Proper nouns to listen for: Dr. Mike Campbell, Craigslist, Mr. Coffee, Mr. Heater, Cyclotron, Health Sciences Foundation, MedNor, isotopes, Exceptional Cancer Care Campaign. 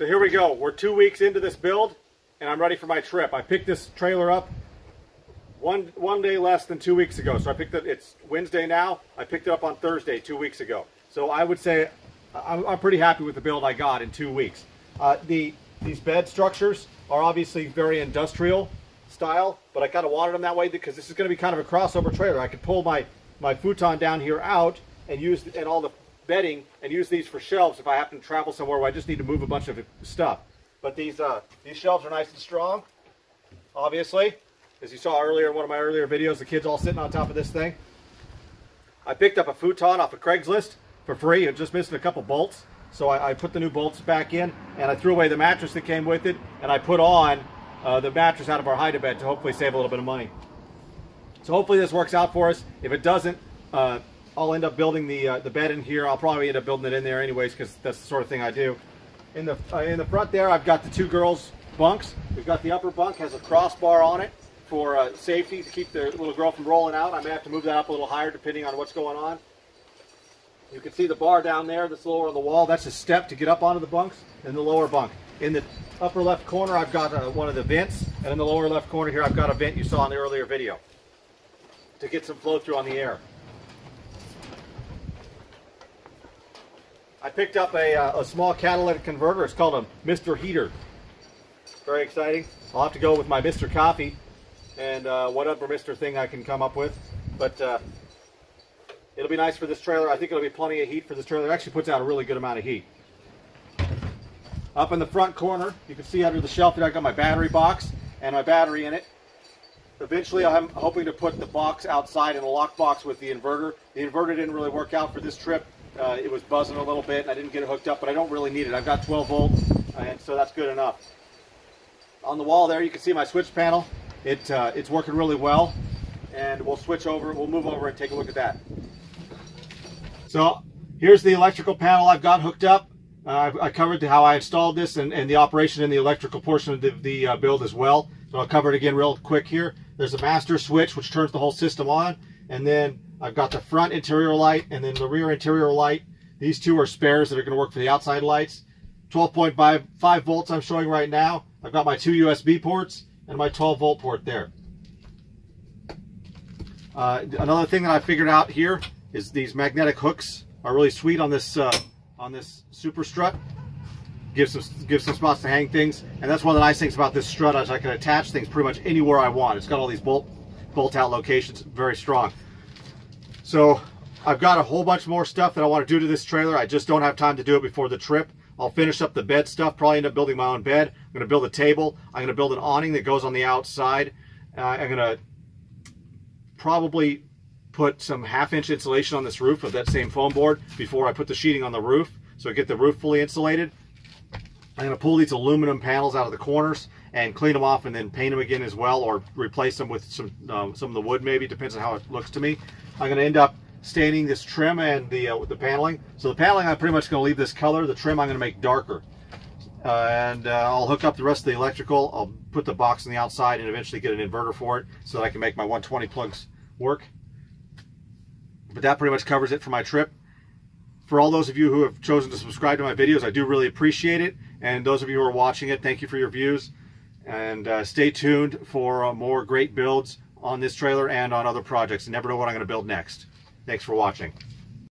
So here we go. We're 2 weeks into this build, and I'm ready for my trip. I picked this trailer up one day less than 2 weeks ago. So I picked it. It's Wednesday now. I picked it up on Thursday 2 weeks ago. So I would say I'm pretty happy with the build I got in 2 weeks. These bed structures are obviously very industrial style, but I kind of wanted them that way because this is going to be kind of a crossover trailer. I could pull my futon down here out and use and all the bedding and use these for shelves if I happen to travel somewhere where I just need to move a bunch of stuff. But these shelves are nice and strong, obviously. As you saw earlier in one of my earlier videos, the kids all sitting on top of this thing. I picked up a futon off of Craigslist for free and just missing a couple bolts. So I put the new bolts back in, and I threw away the mattress that came with it, and I put on the mattress out of our hide-a-bed to hopefully save a little bit of money. So hopefully this works out for us. If it doesn't, I'll end up building the bed in here. I'll probably end up building it in there anyways because that's the sort of thing I do. In the front there, I've got the two girls' bunks. We've got the upper bunk, has a crossbar on it for safety to keep the little girl from rolling out. I may have to move that up a little higher depending on what's going on. You can see the bar down there that's lower on the wall. That's a step to get up onto the bunks in the lower bunk. In the upper left corner, I've got one of the vents, and in the lower left corner here, I've got a vent you saw in the earlier video to get some flow through on the air. I picked up a small catalytic converter. It's called a Mr. Heater. Very exciting. I'll have to go with my Mr. Coffee and whatever Mr. thing I can come up with. But it'll be nice for this trailer. I think it'll be plenty of heat for this trailer. It actually puts out a really good amount of heat. Up in the front corner, you can see under the shelf that I've got my battery box and my battery in it. Eventually, I'm hoping to put the box outside in a lock box with the inverter. The inverter didn't really work out for this trip. It was buzzing a little bit and I didn't get it hooked up, but I don't really need it. I've got 12 volts, and so that's good enough. On the wall there, you can see my switch panel. It's working really well, and we'll switch over. We'll move over and take a look at that. So here's the electrical panel I've got hooked up. I covered how I installed this and the operation in the electrical portion of the build as well. So I'll cover it again real quick here. There's a master switch, which turns the whole system on, and then I've got the front interior light and then the rear interior light. These two are spares that are going to work for the outside lights. 12.5 volts I'm showing right now. I've got my two USB ports and my 12 volt port there. Another thing that I figured out here is these magnetic hooks are really sweet on this super strut. Gives some spots to hang things, and that's one of the nice things about this strut is I can attach things pretty much anywhere I want. It's got all these bolt out locations, very strong. So I've got a whole bunch more stuff that I want to do to this trailer. I just don't have time to do it before the trip. I'll finish up the bed stuff, probably end up building my own bed. I'm going to build a table. I'm going to build an awning that goes on the outside. I'm going to probably put some half-inch insulation on this roof of that same foam board before I put the sheeting on the roof, so I get the roof fully insulated. I'm going to pull these aluminum panels out of the corners and clean them off and then paint them again as well, or replace them with some of the wood maybe, depends on how it looks to me. I'm going to end up staining this trim and the paneling. So the paneling, I'm pretty much going to leave this color. The trim I'm going to make darker. I'll hook up the rest of the electrical. I'll put the box on the outside and eventually get an inverter for it so that I can make my 120 plugs work. But that pretty much covers it for my trip. For all those of you who have chosen to subscribe to my videos, I do really appreciate it. And those of you who are watching it, thank you for your views. And stay tuned for more great builds on this trailer and on other projects. You never know what I'm going to build next. Thanks for watching.